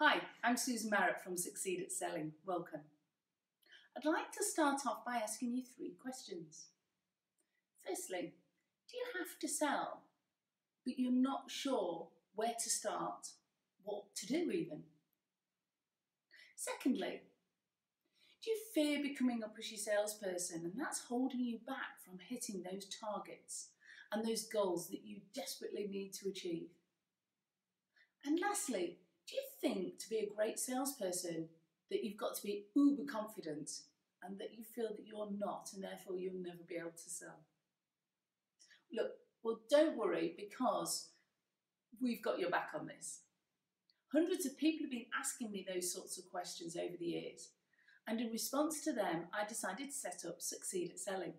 Hi, I'm Susan Marot from Succeed at Selling. Welcome. I'd like to start off by asking you three questions. Firstly, do you have to sell, but you're not sure where to start, what to do even? Secondly, do you fear becoming a pushy salesperson and that's holding you back from hitting those targets and those goals that you desperately need to achieve? And lastly, do you think to be a great salesperson that you've got to be uber confident and that you feel that you're not and therefore you'll never be able to sell? Look, well, don't worry, because we've got your back on this. Hundreds of people have been asking me those sorts of questions over the years, and in response to them, I decided to set up Succeed at Selling.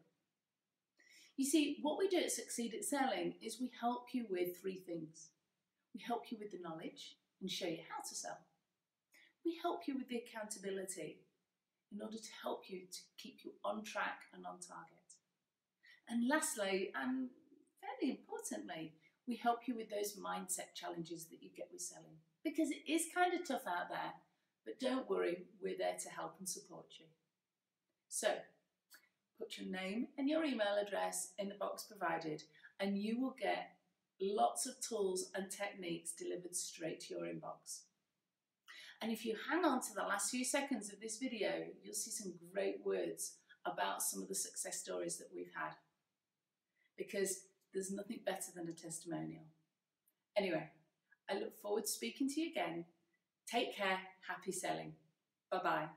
You see, what we do at Succeed at Selling is we help you with three things. We help you with the knowledge and show you how to sell. We help you with the accountability in order to help you to keep you on track and on target. And lastly, and fairly importantly, we help you with those mindset challenges that you get with selling, because it is kind of tough out there, but don't worry, we're there to help and support you. So put your name and your email address in the box provided and you will get lots of tools and techniques delivered straight to your inbox. And if you hang on to the last few seconds of this video, you'll see some great words about some of the success stories that we've had, because there's nothing better than a testimonial. Anyway, I look forward to speaking to you again. Take care. Happy selling. Bye-bye.